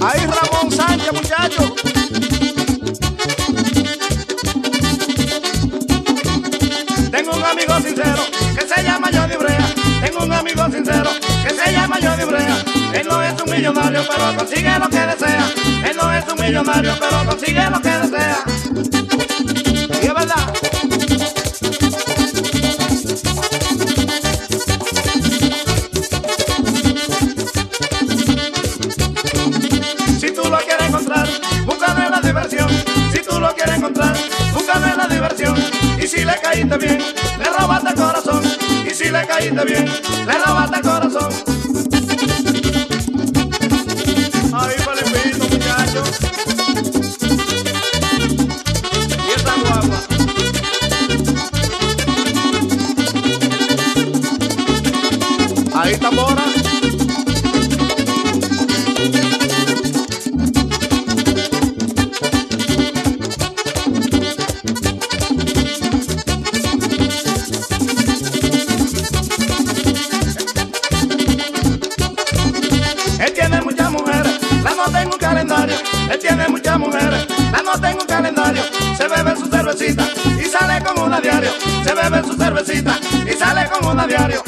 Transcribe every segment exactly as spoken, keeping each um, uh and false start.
Ahí Ramón Sánchez, muchacho. Tengo un amigo sincero que se llama Johnny Brea. Tengo un amigo sincero que se llama Johnny Brea. Él no es un millonario, pero consigue lo que desea. Él no es un millonario, pero consigue lo que desea. Y es verdad. Y si le caíste bien, le robaste el corazón. Y si le caíste bien, le robaste el corazón. Ahí va el espíritu, muchachos. Y esta guapa. Ahí está Mora. Él tiene muchas mujeres, la nota en un calendario. Se bebe su cervecita y sale con una diario. Se bebe su cervecita y sale con una diario.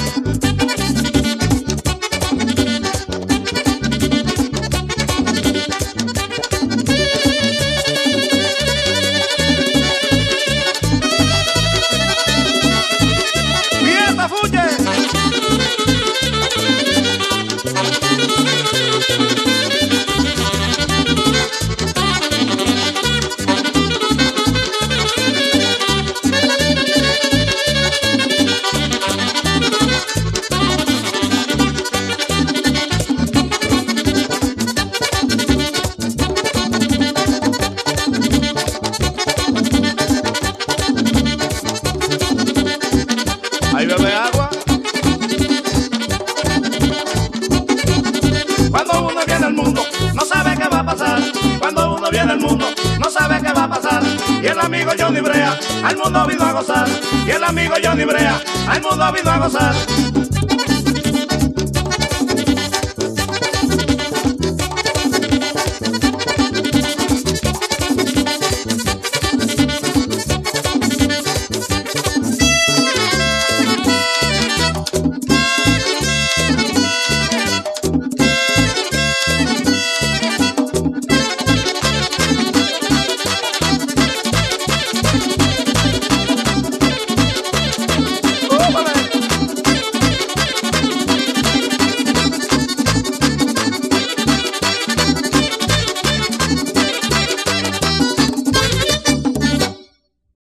Ahí bebe agua. Cuando uno viene al mundo, no sabe qué va a pasar. Cuando uno viene al mundo, no sabe qué va a pasar. Y el amigo Johnny Brea al mundo vino a gozar. Y el amigo Johnny Brea al mundo vino a gozar.